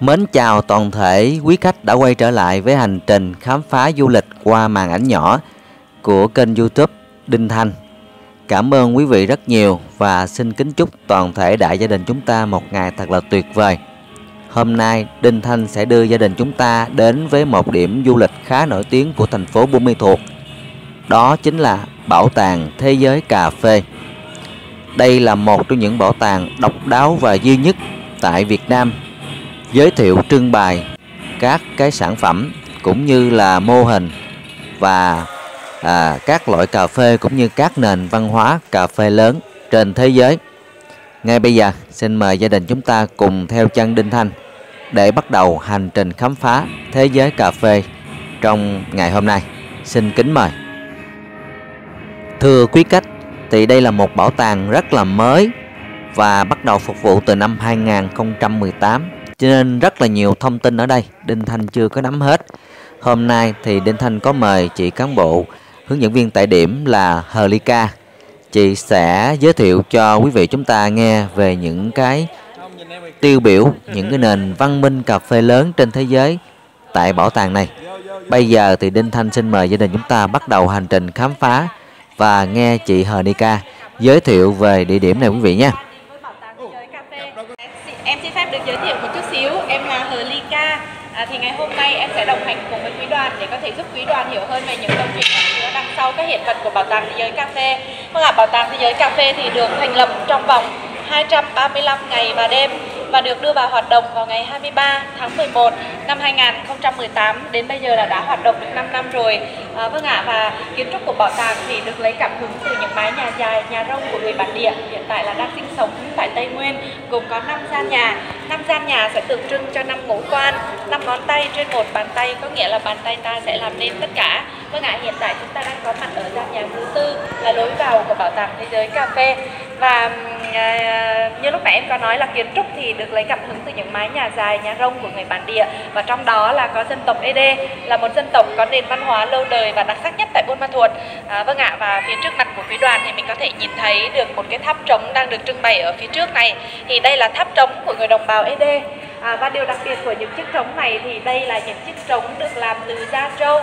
Mến chào toàn thể quý khách đã quay trở lại với hành trình khám phá du lịch qua màn ảnh nhỏ của kênh YouTube Đinh Thanh. Cảm ơn quý vị rất nhiều và xin kính chúc toàn thể đại gia đình chúng ta một ngày thật là tuyệt vời. Hôm nay Đinh Thanh sẽ đưa gia đình chúng ta đến với một điểm du lịch khá nổi tiếng của thành phố Buôn Ma Thuột. Đó chính là Bảo tàng Thế giới Cà Phê. Đây là một trong những bảo tàng độc đáo và duy nhất tại Việt Nam, giới thiệu trưng bày các cái sản phẩm cũng như là mô hình và các loại cà phê cũng như các nền văn hóa cà phê lớn trên thế giới. Ngay bây giờ xin mời gia đình chúng ta cùng theo chân Đinh Thanh để bắt đầu hành trình khám phá thế giới cà phê trong ngày hôm nay. Xin kính mời. Thưa quý khách, thì đây là một bảo tàng rất là mới và bắt đầu phục vụ từ năm 2018, cho nên rất là nhiều thông tin ở đây Đinh Thanh chưa có nắm hết. Hôm nay thì Đinh Thanh có mời chị cán bộ hướng dẫn viên tại điểm là Horioka. Chị sẽ giới thiệu cho quý vị chúng ta nghe về những cái tiêu biểu, những cái nền văn minh cà phê lớn trên thế giới tại bảo tàng này. Bây giờ thì Đinh Thanh xin mời gia đình chúng ta bắt đầu hành trình khám phá và nghe chị Horioka giới thiệu về địa điểm này quý vị nhé. Em xin phép được giới thiệu một chút xíu, em là Horioka. Thì ngày hôm nay em sẽ đồng hành cùng với quý đoàn để có thể giúp quý đoàn hiểu hơn về những câu chuyện đằng sau các hiện vật của Bảo tàng Thế giới Cà Phê. Vâng ạ, Bảo tàng Thế giới Cà Phê thì được thành lập trong vòng 235 ngày và đêm và được đưa vào hoạt động vào ngày 23 tháng 11 năm 2018, đến bây giờ là đã hoạt động được 5 năm rồi. Vâng ạ, và kiến trúc của bảo tàng thì được lấy cảm hứng từ những mái nhà dài, nhà rông của người bản địa hiện tại là đang sinh sống tại Tây Nguyên, gồm có 5 gian nhà. 5 gian nhà sẽ tượng trưng cho 5 ngũ quan, 5 ngón tay trên một bàn tay, có nghĩa là bàn tay ta sẽ làm nên tất cả. Vâng ạ, hiện tại chúng ta đang có mặt ở gian nhà thứ 4 là lối vào của Bảo tàng Thế giới Cà Phê. Và như lúc nãy em có nói là kiến trúc thì được lấy cảm hứng từ những mái nhà dài, nhà rông của người bản địa, và trong đó là có dân tộc Ê Đê, là một dân tộc có nền văn hóa lâu đời và đặc sắc nhất tại Buôn Ma Thuột. Vâng ạ, và phía trước mặt của quý đoàn thì mình có thể nhìn thấy được một cái tháp trống đang được trưng bày ở phía trước này. Thì đây là tháp trống của người đồng bào Ê Đê. Và điều đặc biệt của những chiếc trống này thì đây là những chiếc trống được làm từ da trâu.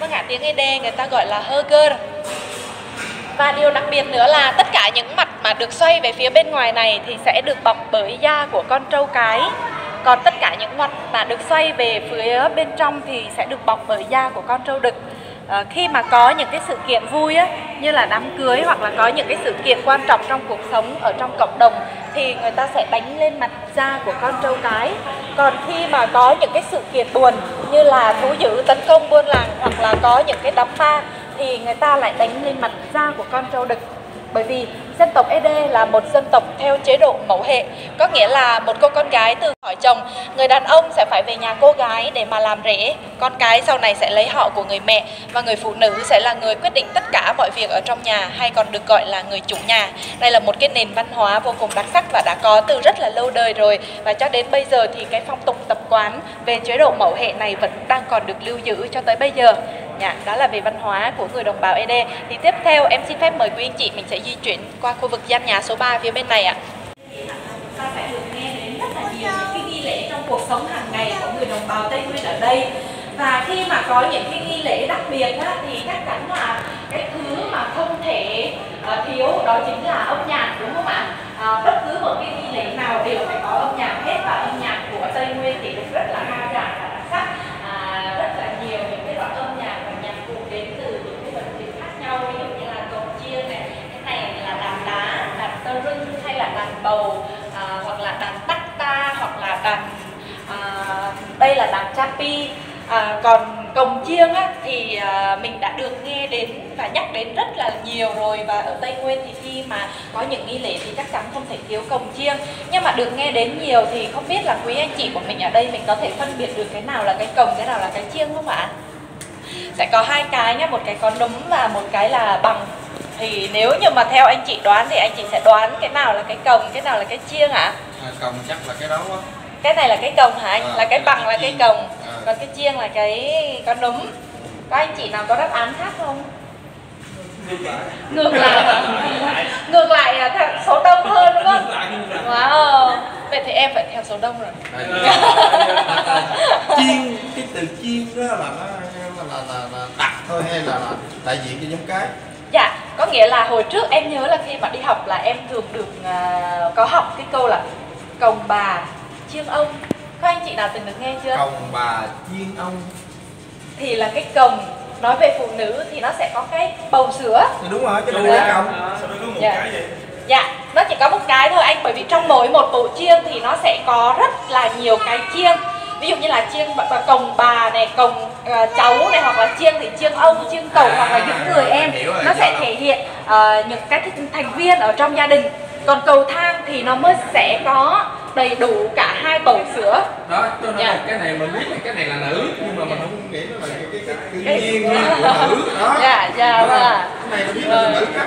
Vâng ạ, tiếng Ê Đê người ta gọi là hơ gơ. Và điều đặc biệt nữa là tất cả những mặt mà được xoay về phía bên ngoài này thì sẽ được bọc bởi da của con trâu cái. Còn tất cả những mặt mà được xoay về phía bên trong thì sẽ được bọc bởi da của con trâu đực. Khi mà có những cái sự kiện vui á, như là đám cưới hoặc là có những cái sự kiện quan trọng trong cuộc sống ở trong cộng đồng thì người ta sẽ đánh lên mặt da của con trâu cái. Còn khi mà có những cái sự kiện buồn như là thú dữ tấn công buôn làng hoặc là có những cái đám ma thì người ta lại đánh lên mặt da của con trâu đực. Bởi vì dân tộc Ê Đê là một dân tộc theo chế độ mẫu hệ, có nghĩa là một cô con gái từ khỏi chồng, người đàn ông sẽ phải về nhà cô gái để mà làm rể, con cái sau này sẽ lấy họ của người mẹ, và người phụ nữ sẽ là người quyết định tất cả mọi việc ở trong nhà, hay còn được gọi là người chủ nhà. Đây là một cái nền văn hóa vô cùng đặc sắc và đã có từ rất là lâu đời rồi, và cho đến bây giờ thì cái phong tục tập quán về chế độ mẫu hệ này vẫn đang còn được lưu giữ cho tới bây giờ. Đó là về văn hóa của người đồng bào Ê Đê. Thì tiếp theo em xin phép mời quý anh chị mình sẽ di chuyển qua khu vực gian nhà số 3 phía bên này ạ. Ta phải được nghe đến rất là nhiều những cái nghi lễ trong cuộc sống hàng ngày của người đồng bào Tây Nguyên ở đây. Và khi mà có những cái nghi lễ đặc biệt á, thì chắc chắn là cái thứ mà không thể thiếu đó chính là âm nhạc, đúng không ạ? Bất cứ một cái nghi lễ nào đều phải có âm nhạc hết, và âm nhạc của Tây Nguyên thì cũng rất là đa dạng và đặc sắc. Rất là nhiều những cái loại âm nhạc và nhạc cụ đến từ những cái vật dụng khác nhau, ví dụ như là cồng chiêng này, cái này là đàn đá, đàn tơ rưng hay là đàn bầu, hoặc là đàn tắc ta, hoặc là đàn đây là đàn Chapi. Còn cồng chiêng á, thì mình đã được nghe đến và nhắc đến rất là nhiều rồi, và ở Tây Nguyên thì khi mà có những nghi lễ thì chắc chắn không thể thiếu cồng chiêng. Nhưng mà được nghe đến nhiều thì không biết là quý anh chị của mình ở đây mình có thể phân biệt được cái nào là cái cồng, cái nào là cái chiêng không ạ? Sẽ có hai cái nhé, một cái có núm và một cái là bằng. Thì nếu như mà theo anh chị đoán thì anh chị sẽ đoán cái nào là cái cồng, cái nào là cái chiêng ạ? Cồng chắc là cái đó quá. Cái này là cái cồng hả anh? Là cái bằng là cái cồng, còn cái chiêng là cái con núm. Có anh chị nào có đáp án khác không? Ngược lại số đông hơn đúng không? Wow. Vậy thì em phải theo số đông rồi. Chiên, cái từ chiên đó là nó là đặc thôi hay là đại diện cho giống cái? Dạ, có nghĩa là hồi trước em nhớ là khi mà đi học là em thường được có học cái câu là cồng bà chiên ông. Các anh chị nào từng được nghe chưa? Cồng bà chiên ông thì là cái cồng, nói về phụ nữ thì nó sẽ có cái bầu sữa. Đúng rồi, cái là cồng. Sao nó có một cái vậy? Dạ, nó chỉ có một cái thôi anh, bởi vì trong mỗi một bộ chiên thì nó sẽ có rất là nhiều cái chiên. Ví dụ như là chiên cồng bà này, cồng cháu này, hoặc là chiên thì chiên ông, chiên cậu, hoặc là những người em. Nó sẽ thể hiện những các thành viên ở trong gia đình. Còn cầu thang thì nó mới sẽ có đầy đủ cả hai bầu sữa. Đó, tôi nói cái này mình biết là cái này là nữ, nhưng mà mình không nghĩ nó là cái chiên của nữ. Đó. Dạ, dạ. Cái này mình biết là nữ khác.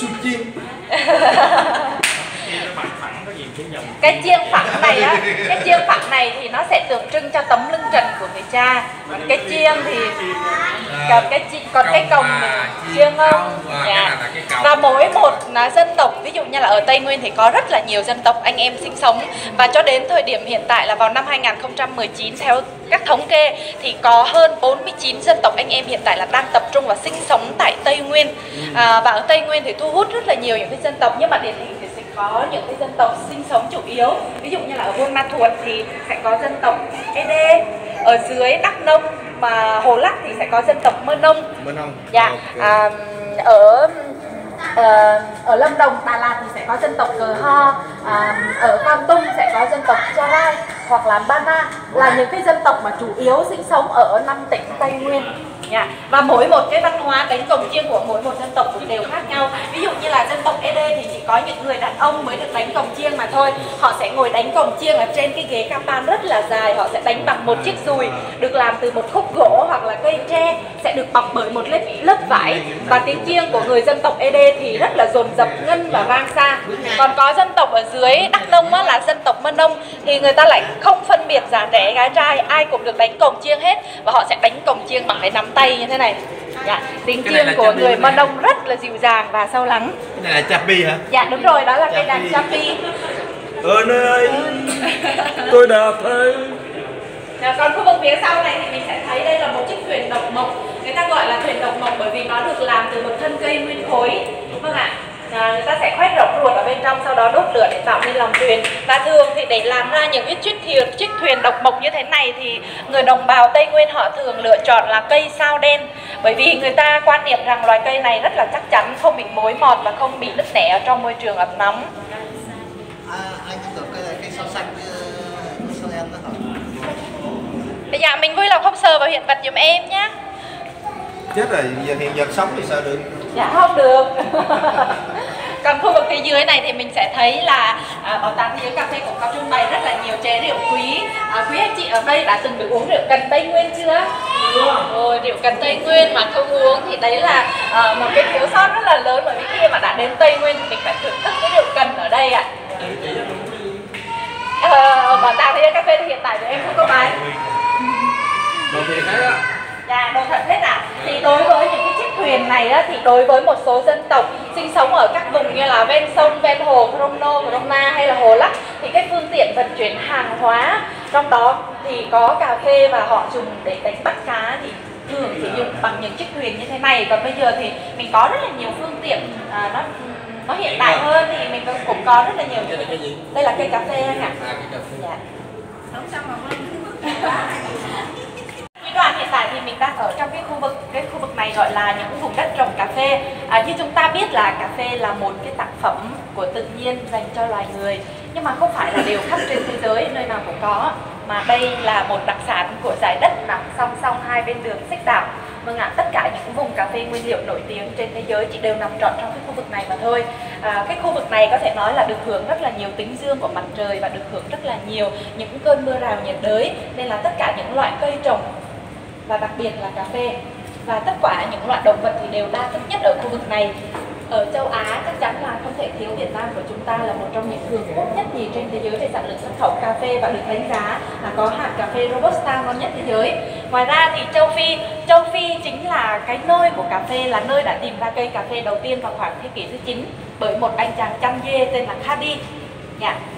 Su chiên. Cái chiên phẳng này á, cái chiên phẳng này thì nó sẽ tượng trưng cho tấm lưng trần của người cha. Còn cái chiên thì còn cái cồng chiên ông. Và mỗi một dân tộc, ví dụ như là ở Tây Nguyên thì có rất là nhiều dân tộc anh em sinh sống, và cho đến thời điểm hiện tại là vào năm 2019 theo các thống kê thì có hơn 49 dân tộc anh em hiện tại là đang tập trung và sinh sống tại Tây Nguyên. Và ở Tây Nguyên thì thu hút rất là nhiều những cái dân tộc, nhưng mà điển hình thì sẽ có những cái dân tộc sinh sống chủ yếu. Ví dụ như là ở Buôn Ma Thuột thì sẽ có dân tộc Ê Đê, ở dưới Đắk Nông và Hồ Lắc thì sẽ có dân tộc M'nông. Dạ. Ở Lâm Đồng, Đà Lạt thì sẽ có dân tộc Cờ Ho, ở Con Tum sẽ có dân tộc Gia Rai hoặc là Ba Na, là những cái dân tộc mà chủ yếu sinh sống ở 5 tỉnh Tây Nguyên. Và mỗi một cái văn hóa đánh cồng chiêng của mỗi một dân tộc cũng đều khác nhau. Ví dụ như là dân tộc Ê Đê thì chỉ có những người đàn ông mới được đánh cồng chiêng mà thôi. Họ sẽ ngồi đánh cồng chiêng ở trên cái ghế kapan rất là dài. Họ sẽ đánh bằng một chiếc dùi được làm từ một khúc gỗ hoặc là cây tre, sẽ được bọc bởi một lớp vải. Và tiếng chiêng của người dân tộc Ê Đê thì rất là dồn dập, ngân và vang xa. Còn có dân tộc ở dưới Đắk Nông á, là dân tộc M'nông, thì người ta lại không phân biệt già trẻ gái trai, ai cũng được đánh cồng chiêng hết. Và họ sẽ đánh cồng chiêng bằng cái nắm tay như thế này. Tiếng chiêng của người M'nông rất là dịu dàng và sâu lắng. Cái này là Chapi hả? Dạ đúng rồi, đó là cây đàn Chapi. Ở nơi tôi đã thấy. Còn khu vực phía sau này thì mình sẽ thấy đây là một chiếc thuyền độc mộc. Người ta gọi là thuyền độc mộc bởi vì nó được làm từ một thân cây nguyên khối. Vâng ạ. Người ta sẽ khoét rộng ruột ở bên trong, sau đó đốt lửa để tạo nên lòng thuyền. Và thường thì để làm ra những cái chiếc thuyền độc mộc như thế này thì người đồng bào Tây Nguyên họ thường lựa chọn là cây sao đen, bởi vì người ta quan niệm rằng loài cây này rất là chắc chắn, không bị mối mọt và không bị nứt nẻ ở trong môi trường ẩm nóng. Anh tưởng cây sao xanh sao đen đó hả? Bây giờ mình vui lòng không sờ vào hiện vật giùm em nhé. Chết rồi, giờ hiện vật sống thì sao được? Dạ không được. Còn khu vực phía dưới này thì mình sẽ thấy là Bảo tàng Thế giới Cà Phê cũng có trưng bày rất là nhiều chén rượu quý. Quý anh chị ở đây đã từng được uống rượu cần Tây Nguyên chưa? Rồi, rượu cần Tây Nguyên mà không uống thì đấy là một cái thiếu sót rất là lớn, bởi vì khi mà đã đến Tây Nguyên thì mình phải thưởng thức cái rượu cần ở đây ạ. Bảo tàng Thế giới Cà Phê thì hiện tại thì em không có bán. Đồ thật hết ạ. Thì đối với những cái chiếc thuyền này á, thì đối với một số dân tộc sinh sống ở các vùng như là ven sông, ven hồ, Crono, Roma hay là Hồ Lắc, thì cái phương tiện vận chuyển hàng hóa trong đó thì có cà phê và họ dùng để đánh bắt cá thì thường sử dụng bằng những chiếc thuyền như thế này. Còn bây giờ thì mình có rất là nhiều phương tiện nó hiện đại hơn, thì mình cũng có rất là nhiều. Đây là cây cà phê anh ạ. Hiện tại thì mình đang ở trong cái khu vực này gọi là những vùng đất trồng cà phê. Như chúng ta biết là cà phê là một cái tác phẩm của tự nhiên dành cho loài người, nhưng mà không phải là đều khắp trên thế giới nơi nào cũng có, mà đây là một đặc sản của dải đất nằm song song hai bên đường xích đạo. Vâng ạ, tất cả những vùng cà phê nguyên liệu nổi tiếng trên thế giới chỉ đều nằm trọn trong cái khu vực này mà thôi. Cái khu vực này có thể nói là được hưởng rất là nhiều tính dương của mặt trời và được hưởng rất là nhiều những cơn mưa rào nhiệt đới, nên là tất cả những loại cây trồng và đặc biệt là cà phê và tất cả những loại động vật thì đều đa thức nhất ở khu vực này. Ở châu Á chắc chắn là không thể thiếu Việt Nam của chúng ta, là một trong những cường quốc nhất nhì trên thế giới về sản lượng xuất khẩu cà phê và được đánh giá là có hạt cà phê Robusta ngon nhất thế giới. Ngoài ra thì châu Phi chính là cái nôi của cà phê, là nơi đã tìm ra cây cà phê đầu tiên vào khoảng thế kỷ thứ 9 bởi một anh chàng chăn dê tên là Khadi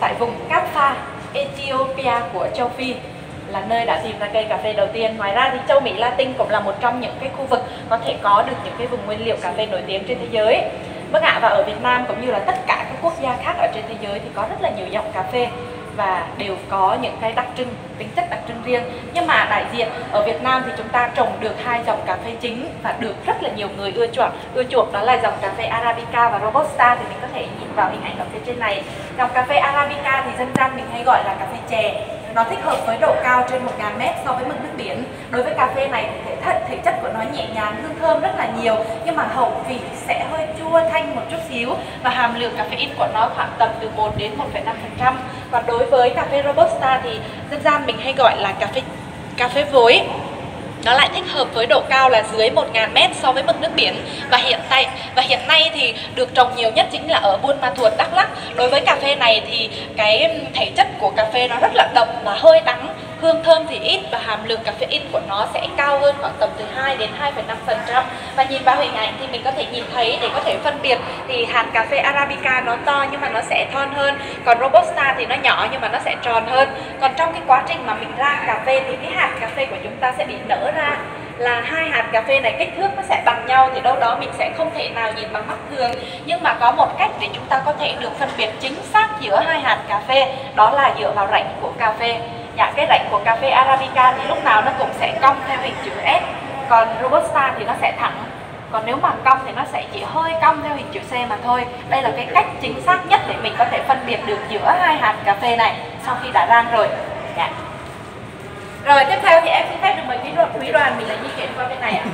tại vùng Kafa. Ethiopia của châu Phi là nơi đã tìm ra cây cà phê đầu tiên. Ngoài ra thì châu Mỹ Latin cũng là một trong những cái khu vực có thể có được những cái vùng nguyên liệu cà phê nổi tiếng trên thế giới. Vâng ạ, và ở Việt Nam cũng như là tất cả các quốc gia khác ở trên thế giới thì có rất là nhiều dòng cà phê và đều có những cái đặc trưng, tính chất đặc trưng riêng. Nhưng mà đại diện ở Việt Nam thì chúng ta trồng được hai dòng cà phê chính và được rất là nhiều người ưa chuộng, đó là dòng cà phê Arabica và Robusta. Thì mình có thể nhìn vào hình ảnh ở phía trên này. Dòng cà phê Arabica thì dân gian mình hay gọi là cà phê chè. Nó thích hợp với độ cao trên 1000m so với mực nước biển. Đối với cà phê này thì thể chất của nó nhẹ nhàng, hương thơm rất là nhiều, nhưng mà hậu vị sẽ hơi chua thanh một chút xíu và hàm lượng caffeine của nó khoảng tầm từ 1 đến 1,5%. Còn đối với cà phê Robusta thì dân gian mình hay gọi là cà phê vối. Nó lại thích hợp với độ cao là dưới 1000m so với mực nước biển, và hiện nay thì được trồng nhiều nhất chính là ở Buôn Ma Thuột, Đắk Lắk. Đối với cà phê này thì cái thể chất của cà phê nó rất là đậm, là hơi đắng, hương thơm thì ít và hàm lượng caffeine của nó sẽ cao hơn khoảng tầm từ 2 đến 2,5%. Và nhìn vào hình ảnh thì mình có thể nhìn thấy để có thể phân biệt thì hạt cà phê Arabica nó to nhưng mà nó sẽ thon hơn, còn Robusta thì nó nhỏ nhưng mà nó sẽ tròn hơn. Còn trong cái quá trình mà mình rang cà phê thì cái hạt cà phê của chúng ta sẽ bị nở ra, là hai hạt cà phê này kích thước nó sẽ bằng nhau thì đâu đó mình sẽ không thể nào nhìn bằng mắt thường. Nhưng mà có một cách để chúng ta có thể được phân biệt chính xác giữa hai hạt cà phê, đó là dựa vào rãnh của cà phê. Dạ, cái rãnh của cà phê Arabica thì lúc nào nó cũng sẽ cong theo hình chữ S, còn Robusta thì nó sẽ thẳng, còn nếu mà cong thì nó sẽ chỉ hơi cong theo hình chữ C mà thôi. Đây là cái cách chính xác nhất để mình có thể phân biệt được giữa hai hạt cà phê này sau khi đã rang rồi. Dạ. Rồi tiếp theo thì em xin phép được mời quý đoàn mình lại di chuyển qua bên này ạ.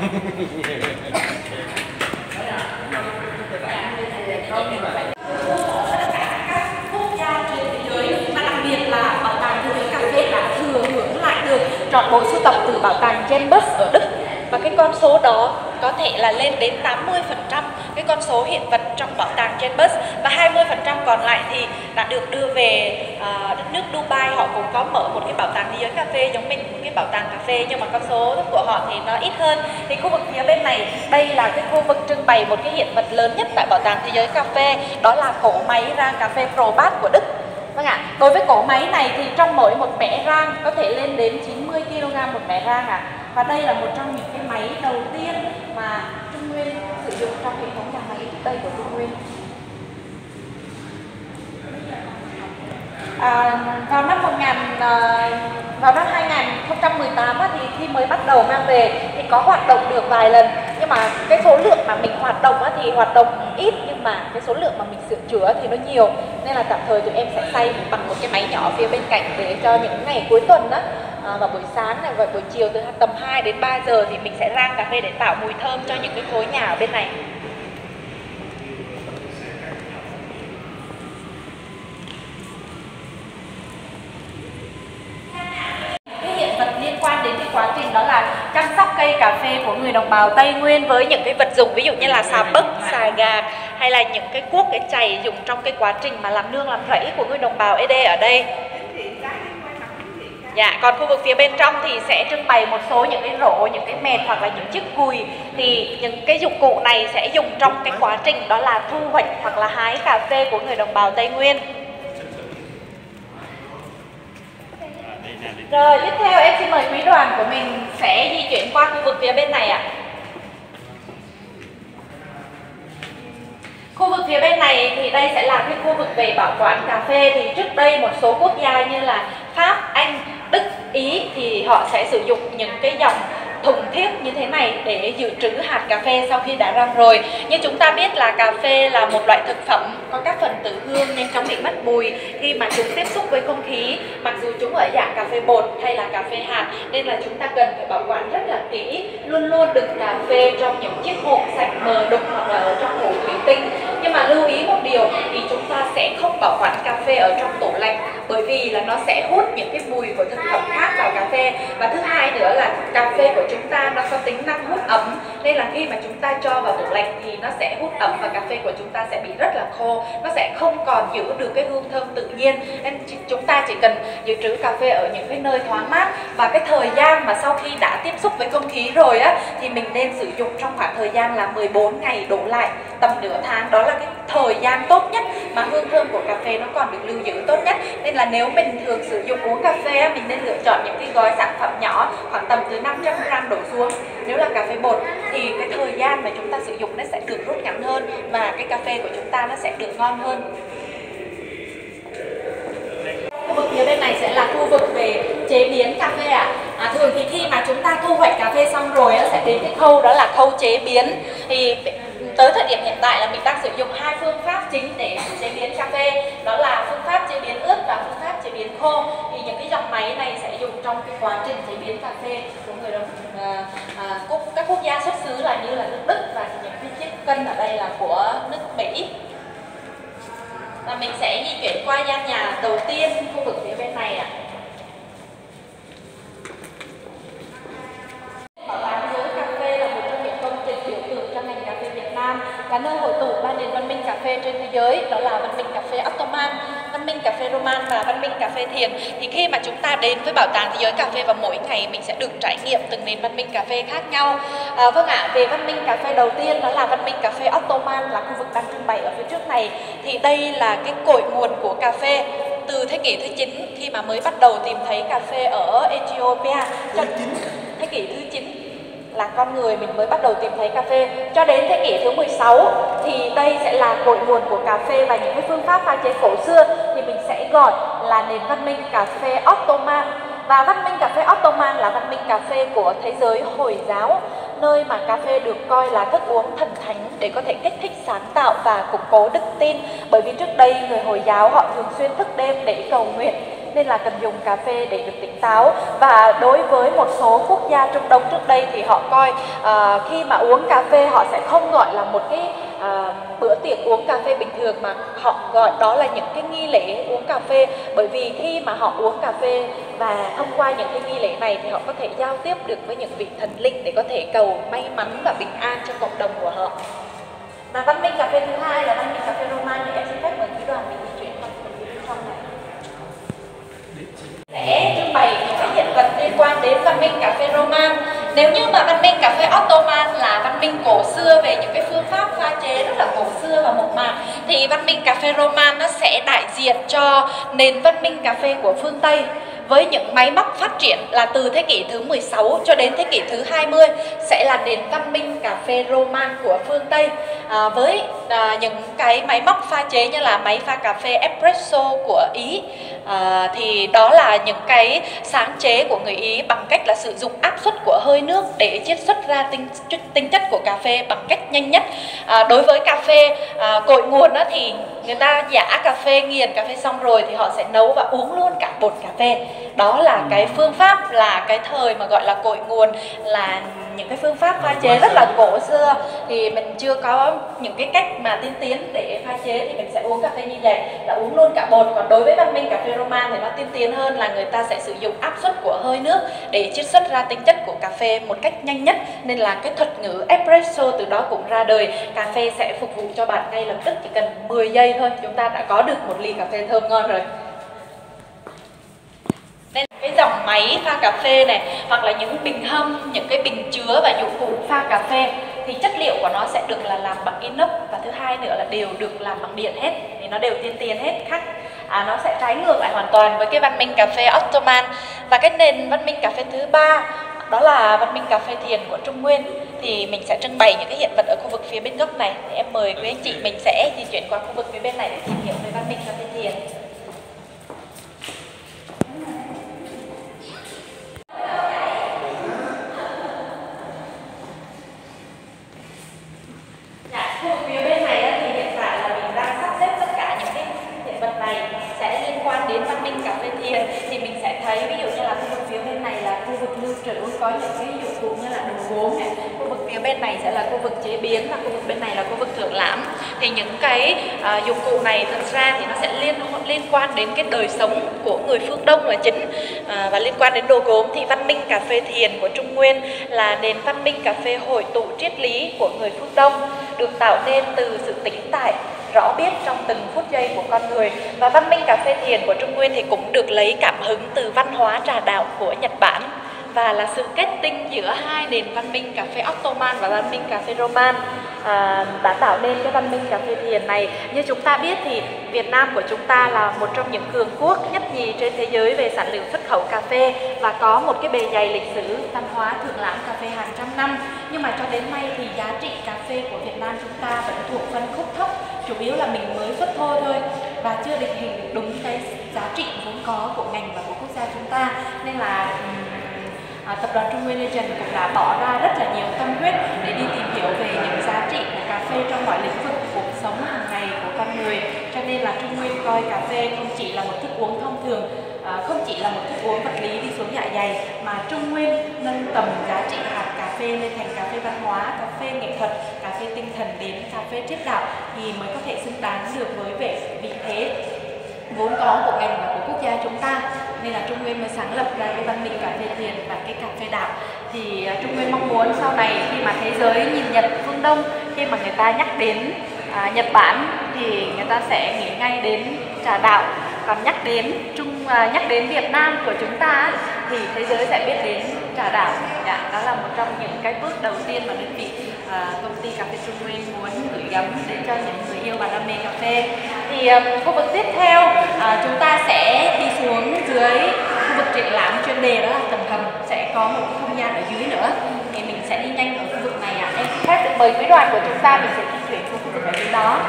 Trọn bộ sưu tập từ bảo tàng Chambers ở Đức, và cái con số đó có thể là lên đến 80% cái con số hiện vật trong bảo tàng Chambers, và 20% còn lại thì đã được đưa về đất nước Dubai. Họ cũng có mở một cái bảo tàng thế giới cà phê giống mình, một cái bảo tàng cà phê, nhưng mà con số của họ thì nó ít hơn. Thì khu vực phía bên này, đây là cái khu vực trưng bày một cái hiện vật lớn nhất tại bảo tàng thế giới cà phê, đó là cỗ máy rang cà phê Probat của Đức. Vâng ạ, đối với cỗ máy này thì trong mỗi một mẻ rang có thể lên đến 90kg một mẻ rang ạ. Và đây là một trong những cái máy đầu tiên mà Trung Nguyên sử dụng trong hệ thống nhà máy trước đây của Trung Nguyên. Vào năm 2018 thì khi mới bắt đầu mang về thì có hoạt động được vài lần, nhưng mà cái số lượng mà mình hoạt động thì hoạt động ít, nhưng mà cái số lượng mà mình sửa chữa thì nó nhiều, nên là tạm thời tụi em sẽ xay bằng một cái máy nhỏ phía bên cạnh để cho những ngày cuối tuần đó, và buổi sáng này và buổi chiều từ tầm 2 đến 3 giờ thì mình sẽ rang cà phê để tạo mùi thơm cho những cái khối nhà ở bên này. Quá trình đó là chăm sóc cây cà phê của người đồng bào Tây Nguyên với những cái vật dụng ví dụ như là xà bấc, xà gạc, hay là những cái cuốc, cái chày dùng trong cái quá trình mà làm nương làm rẫy của người đồng bào Ê Đê ở đây. Dạ, còn khu vực phía bên trong thì sẽ trưng bày một số những cái rổ, những cái mệt hoặc là những chiếc cùi. Thì những cái dụng cụ này sẽ dùng trong cái quá trình đó là thu hoạch hoặc là hái cà phê của người đồng bào Tây Nguyên. Rồi, tiếp theo em xin mời quý đoàn của mình sẽ di chuyển qua khu vực phía bên này ạ. Khu vực phía bên này thì đây sẽ là cái khu vực về bảo quản cà phê. Thì trước đây một số quốc gia như là Pháp, Anh, Đức, Ý thì họ sẽ sử dụng những cái dòng thùng thiết như thế này để dự trữ hạt cà phê sau khi đã rang rồi. Như chúng ta biết là cà phê là một loại thực phẩm có các phần tử hương nhanh chóng bị mất mùi khi mà chúng tiếp xúc với không khí, mặc dù chúng ở dạng cà phê bột hay là cà phê hạt, nên là chúng ta cần phải bảo quản rất là kỹ, luôn luôn đựng cà phê trong những chiếc hộp sạch mờ đục hoặc là ở trong hộp thủy tinh. Nhưng mà lưu ý một điều thì chúng ta sẽ không bảo quản cà phê ở trong tủ lạnh, bởi vì là nó sẽ hút những cái mùi của thực phẩm khác vào cà phê. Và thứ hai nữa là cà phê của chúng ta nó có tính năng hút ẩm, nên là khi mà chúng ta cho vào tủ lạnh thì nó sẽ hút ẩm và cà phê của chúng ta sẽ bị rất là khô, nó sẽ không còn giữ được cái hương thơm tự nhiên. Nên chúng ta chỉ cần dự trữ cà phê ở những cái nơi thoáng mát, và cái thời gian mà sau khi đã tiếp xúc với không khí rồi á thì mình nên sử dụng trong khoảng thời gian là 14 ngày đổ lại, tầm nửa tháng. Đó là cái thời gian tốt nhất mà hương thơm của cà phê nó còn được lưu giữ tốt nhất. Nên là nếu mình thường sử dụng uống cà phê, mình nên lựa chọn những cái gói sản phẩm nhỏ khoảng tầm từ 500g đổ xuống. Nếu là cà phê bột thì cái thời gian mà chúng ta sử dụng nó sẽ được rút ngắn hơn, mà cái cà phê của chúng ta nó sẽ được ngon hơn. Khu vực phía bên này sẽ là khu vực về chế biến cà phê ạ. Thường thì khi mà chúng ta thu hoạch cà phê xong rồi sẽ đến cái khâu đó là khâu chế biến. Thì tới thời điểm hiện tại là mình đang sử dụng hai phương pháp chính để chế biến cà phê, đó là phương pháp chế biến ướt và phương pháp chế biến khô. Thì những cái dòng máy này sẽ dùng trong cái quá trình chế biến cà phê của người đồng các quốc gia xuất xứ là như là nước Đức, và những cái chiếc cân ở đây là của nước Mỹ. Và mình sẽ di chuyển qua gian nhà đầu tiên, khu vực phía bên này ạ. Bảo tàng Thế giới Cà Phê là một trong những công trình biểu tượng cho ngành cà phê Việt Nam, là nơi hội tụ ba nền văn minh cà phê trên thế giới, đó là văn minh cà phê Ottoman, văn minh cà phê Roman và văn minh cà phê Thiền. Thì khi mà chúng ta đến với Bảo tàng Thế giới Cà Phê, và mỗi ngày mình sẽ được trải nghiệm từng nền văn minh cà phê khác nhau. Vâng ạ, về văn minh cà phê đầu tiên đó là văn minh cà phê Ottoman, là khu vực đang trưng bày ở phía trước này. Thì đây là cái cội nguồn của cà phê từ thế kỷ thứ 9, khi mà mới bắt đầu tìm thấy cà phê ở Ethiopia. Thế kỷ thứ 9 là con người mình mới bắt đầu tìm thấy cà phê, cho đến thế kỷ thứ 16 thì đây sẽ là cội nguồn của cà phê và những cái phương pháp pha chế cổ xưa, thì mình sẽ gọi là nền văn minh cà phê Ottoman. Và văn minh cà phê Ottoman là văn minh cà phê của thế giới Hồi giáo, nơi mà cà phê được coi là thức uống thần thánh để có thể kích thích sáng tạo và củng cố đức tin, bởi vì trước đây người Hồi giáo họ thường xuyên thức đêm để cầu nguyện, nên là cần dùng cà phê để được tỉnh táo. Và đối với một số quốc gia Trung Đông trước đây thì họ coi khi mà uống cà phê họ sẽ không gọi là một cái bữa tiệc uống cà phê bình thường, mà họ gọi đó là những cái nghi lễ uống cà phê. Bởi vì khi mà họ uống cà phê và thông qua những cái nghi lễ này thì họ có thể giao tiếp được với những vị thần linh để có thể cầu may mắn và bình an cho cộng đồng của họ. Và văn minh cà phê thứ hai là văn minh cà phê Roman, thì em xin phép mời quý đoàn mình di chuyển trong phần này. Sẽ trưng bày những cái hiện vật liên quan đến văn minh cà phê Roman. Nếu như mà văn minh cà phê Ottoman là văn minh cổ xưa về những cái phương pháp pha chế rất là cổ xưa và mộc mạc, thì văn minh cà phê Roman nó sẽ đại diện cho nền văn minh cà phê của phương Tây, với những máy móc phát triển là từ thế kỷ thứ 16 cho đến thế kỷ thứ 20 sẽ là nền văn minh cà phê Roman của phương Tây, với những cái máy móc pha chế như là máy pha cà phê espresso của Ý. Thì đó là những cái sáng chế của người Ý bằng cách là sử dụng áp suất của hơi nước để chiết xuất ra tinh chất của cà phê bằng cách nhanh nhất. Đối với cà phê cội nguồn đó thì người ta giã cà phê, nghiền cà phê xong rồi thì họ sẽ nấu và uống luôn cả bột cà phê. Đó là cái phương pháp, là cái thời mà gọi là cội nguồn, là những cái phương pháp pha chế rất là cổ xưa. Thì mình chưa có những cái cách mà tiên tiến để pha chế, thì mình sẽ uống cà phê như vậy, là uống luôn cả bột. Còn đối với văn minh cà phê Roman thì nó tiên tiến hơn, là người ta sẽ sử dụng áp suất của hơi nước để chiết xuất ra tính chất của cà phê một cách nhanh nhất, nên là cái thuật ngữ espresso từ đó cũng ra đời. Cà phê sẽ phục vụ cho bạn ngay lập tức, chỉ cần 10 giây thôi chúng ta đã có được một ly cà phê thơm ngon rồi. Nên cái dòng máy pha cà phê này, hoặc là những bình hâm, những cái bình chứa và dụng cụ pha cà phê, thì chất liệu của nó sẽ được là làm bằng inox, và thứ hai nữa là đều được làm bằng điện hết, thì nó đều tiên tiến hết. Nó sẽ trái ngược lại hoàn toàn với cái văn minh cà phê Ottoman. Và cái nền văn minh cà phê thứ ba đó là văn minh cà phê Thiền của Trung Nguyên, thì mình sẽ trưng bày những cái hiện vật ở khu vực phía bên góc này. Thì em mời quý anh chị mình sẽ di chuyển qua khu vực phía bên này để tìm hiểu về văn minh cà phê Thiền. Có những cái dụng cụ như là đồ gốm này, khu vực phía bên này sẽ là khu vực chế biến, và khu vực bên này là khu vực thưởng lãm. Thì những cái dụng cụ này thực ra thì nó sẽ liên quan đến cái đời sống của người phương Đông là chính, và liên quan đến đồ gốm. Thì văn minh cà phê Thiền của Trung Nguyên là nền văn minh cà phê hội tụ triết lý của người phương Đông, được tạo nên từ sự tĩnh tại rõ biết trong từng phút giây của con người. Và văn minh cà phê Thiền của Trung Nguyên thì cũng được lấy cảm hứng từ văn hóa trà đạo của Nhật Bản. và là sự kết tinh giữa hai nền văn minh cà phê Ottoman và văn minh cà phê Roman đã tạo nên cái văn minh cà phê thiền này. Như chúng ta biết thì Việt Nam của chúng ta là một trong những cường quốc nhất nhì trên thế giới về sản lượng xuất khẩu cà phê và có một cái bề dày lịch sử văn hóa thượng lãng cà phê hàng trăm năm. Nhưng mà cho đến nay thì giá trị cà phê của Việt Nam chúng ta vẫn thuộc phân khúc thấp, chủ yếu là mình mới xuất thô thôi và chưa định hình được đúng cái giá trị vốn có của ngành và của quốc gia chúng ta, nên là tập đoàn Trung Nguyên Legend cũng đã bỏ ra rất là nhiều tâm huyết để đi tìm hiểu về những giá trị của cà phê trong mọi lĩnh vực cuộc sống hàng ngày của con người. Cho nên là Trung Nguyên coi cà phê không chỉ là một thức uống thông thường, không chỉ là một thức uống vật lý đi xuống dạ dày, mà Trung Nguyên nâng tầm giá trị hạt cà phê lên thành cà phê văn hóa, cà phê nghệ thuật, cà phê tinh thần đến cà phê triết đạo thì mới có thể xứng đáng được với vị thế vốn có của ngành và của quốc gia chúng ta. Nên là Trung Nguyên mới sáng lập ra cái văn minh cà phê thiền và cái cà phê đạo. Thì Trung Nguyên mong muốn sau này khi mà thế giới nhìn Nhật phương Đông, khi mà người ta nhắc đến Nhật Bản thì người ta sẽ nghĩ ngay đến trà đạo. Còn nhắc đến Việt Nam của chúng ta thì thế giới sẽ biết đến trà đạo. Đó là một trong những cái bước đầu tiên mà đơn vị công ty cà phê Trung Nguyên muốn gửi gắm đến cho những người yêu và đam mê cà phê. Thì khu vực tiếp theo chúng ta sẽ đi xuống dưới khu vực triển lãm chuyên đề, đó là tầng hầm, sẽ có một không gian ở dưới nữa. Thì mình sẽ đi nhanh ở khu vực này ạ. Em khác được mời quý đoàn của chúng ta, mình sẽ di chuyển xuống khu vực ở dưới đó.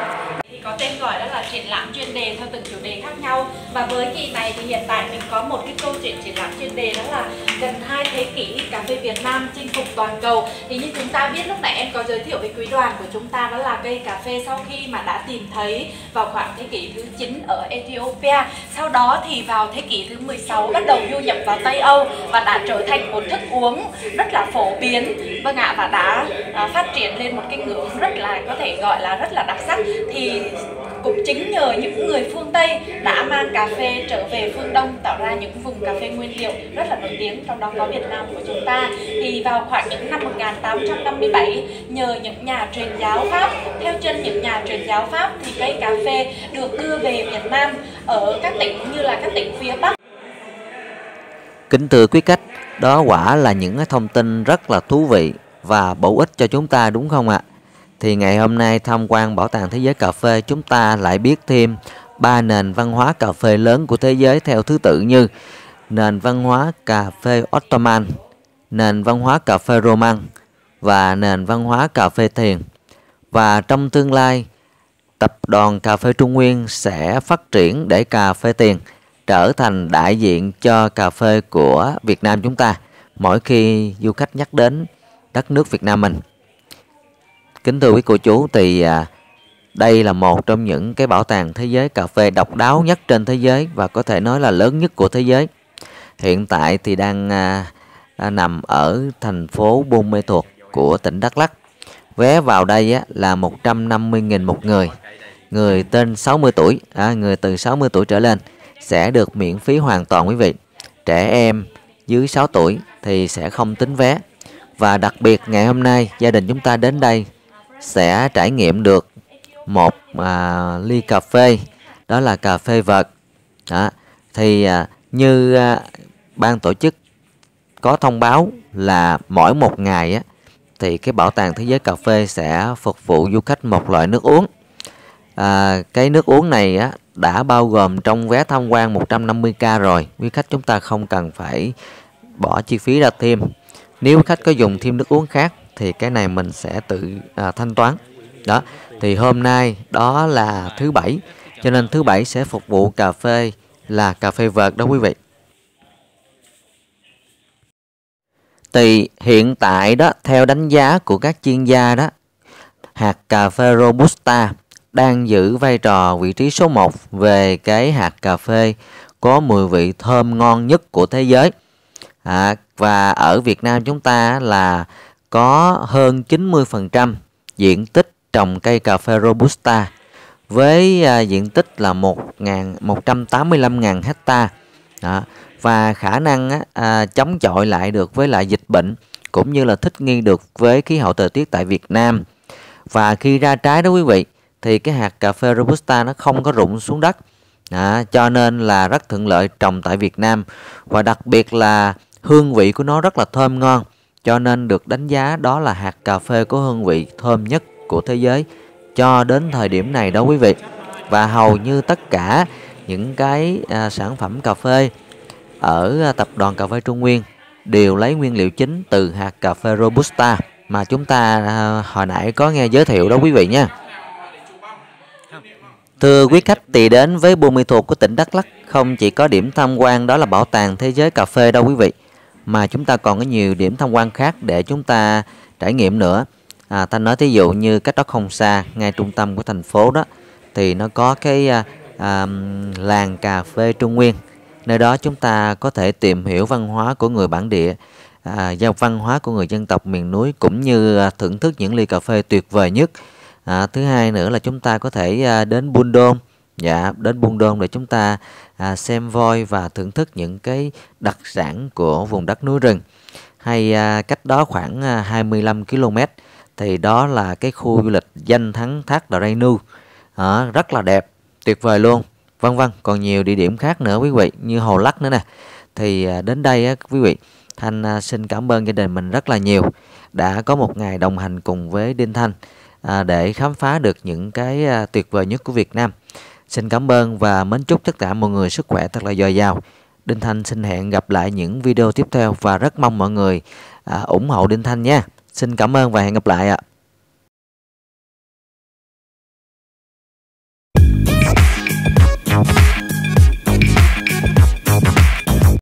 Có tên gọi đó là triển lãm chuyên đề theo từng chủ đề khác nhau, và với kỳ này thì hiện tại mình có một cái câu chuyện triển lãm chuyên đề, đó là gần 2 thế kỷ cà phê Việt Nam chinh phục toàn cầu. Thì như chúng ta biết, lúc nãy em có giới thiệu với quý đoàn của chúng ta, đó là cây cà phê sau khi mà đã tìm thấy vào khoảng thế kỷ thứ 9 ở Ethiopia, sau đó thì vào thế kỷ thứ 16 bắt đầu du nhập vào Tây Âu và đã trở thành một thức uống rất là phổ biến, vâng ạ, và đã phát triển lên một cái ngưỡng rất là có thể gọi là rất là đặc sắc. Thì cũng chính nhờ những người phương Tây đã mang cà phê trở về phương Đông, tạo ra những vùng cà phê nguyên liệu rất là nổi tiếng, trong đó có Việt Nam của chúng ta. Thì vào khoảng những năm 1857, nhờ những nhà truyền giáo Pháp, theo chân những nhà truyền giáo Pháp thì cây cà phê được đưa về Việt Nam ở các tỉnh như là các tỉnh phía Bắc. Kính thưa quý khách, đó quả là những thông tin rất là thú vị và bổ ích cho chúng ta, đúng không ạ? Thì ngày hôm nay tham quan Bảo tàng Thế giới Cà phê, chúng ta lại biết thêm 3 nền văn hóa cà phê lớn của thế giới theo thứ tự như nền văn hóa cà phê Ottoman, nền văn hóa cà phê Roman và nền văn hóa cà phê thiền. Và trong tương lai, tập đoàn Cà phê Trung Nguyên sẽ phát triển để cà phê thiền trở thành đại diện cho cà phê của Việt Nam chúng ta mỗi khi du khách nhắc đến đất nước Việt Nam mình. Kính thưa quý cô chú, thì đây là một trong những cái bảo tàng thế giới cà phê độc đáo nhất trên thế giới và có thể nói là lớn nhất của thế giới. Hiện tại thì đang nằm ở thành phố Buôn Ma Thuột của tỉnh Đắk Lắk. Vé vào đây là 150.000 một người. Người trên 60 tuổi, người từ 60 tuổi trở lên sẽ được miễn phí hoàn toàn quý vị. Trẻ em dưới 6 tuổi thì sẽ không tính vé. Và đặc biệt ngày hôm nay gia đình chúng ta đến đây sẽ trải nghiệm được một ly cà phê, đó là cà phê vợt. Thì như ban tổ chức có thông báo là mỗi một ngày thì cái Bảo tàng Thế giới Cà phê sẽ phục vụ du khách một loại nước uống. Cái nước uống này đã bao gồm trong vé tham quan 150k rồi, quý khách chúng ta không cần phải bỏ chi phí ra thêm. Nếu khách có dùng thêm nước uống khác thì cái này mình sẽ tự thanh toán. Đó, thì hôm nay đó là thứ Bảy, cho nên thứ Bảy sẽ phục vụ cà phê là cà phê vợt đó quý vị. Thì hiện tại đó, theo đánh giá của các chuyên gia đó, hạt cà phê Robusta đang giữ vai trò vị trí số 1 về cái hạt cà phê có mùi vị thơm ngon nhất của thế giới. Và ở Việt Nam chúng ta là có hơn 90% diện tích trồng cây cà phê Robusta với diện tích là 185.000 hectare. Và khả năng chống chọi lại được với lại dịch bệnh cũng như là thích nghi được với khí hậu thời tiết tại Việt Nam. Và khi ra trái đó quý vị thì cái hạt cà phê Robusta nó không có rụng xuống đất, cho nên là rất thuận lợi trồng tại Việt Nam. Và đặc biệt là Hương vị của nó rất là thơm ngon, cho nên được đánh giá đó là hạt cà phê có hương vị thơm nhất của thế giới cho đến thời điểm này đó quý vị. Và hầu như tất cả những cái sản phẩm cà phê ở tập đoàn cà phê Trung Nguyên đều lấy nguyên liệu chính từ hạt cà phê Robusta mà chúng ta hồi nãy có nghe giới thiệu đó quý vị nha. Thưa quý khách, thì đến với Buôn Ma Thuột của tỉnh Đắk Lắk không chỉ có điểm tham quan đó là Bảo tàng Thế giới Cà Phê đâu quý vị, mà chúng ta còn có nhiều điểm tham quan khác để chúng ta trải nghiệm nữa. Thanh nói thí dụ như cách đó không xa, ngay trung tâm của thành phố đó, thì nó có cái làng cà phê Trung Nguyên. Nơi đó chúng ta có thể tìm hiểu văn hóa của người bản địa, giao văn hóa của người dân tộc miền núi, cũng như thưởng thức những ly cà phê tuyệt vời nhất. Thứ hai nữa là chúng ta có thể đến Buôn Đôn, đến Buôn Đôn để chúng ta xem voi và thưởng thức những cái đặc sản của vùng đất núi rừng. Hay cách đó khoảng 25 km thì đó là cái khu du lịch danh thắng Thác Dray Nur, rất là đẹp, tuyệt vời luôn, vân vân. Còn nhiều địa điểm khác nữa quý vị, như Hồ Lắc nữa nè. Thì đến đây quý vị, Thanh xin cảm ơn gia đình mình rất là nhiều đã có một ngày đồng hành cùng với Đinh Thanh để khám phá được những cái tuyệt vời nhất của Việt Nam. Xin cảm ơn và mến chúc tất cả mọi người sức khỏe thật là dồi dào. Đinh Thanh xin hẹn gặp lại những video tiếp theo và rất mong mọi người ủng hộ Đinh Thanh nha. Xin cảm ơn và hẹn gặp lại ạ.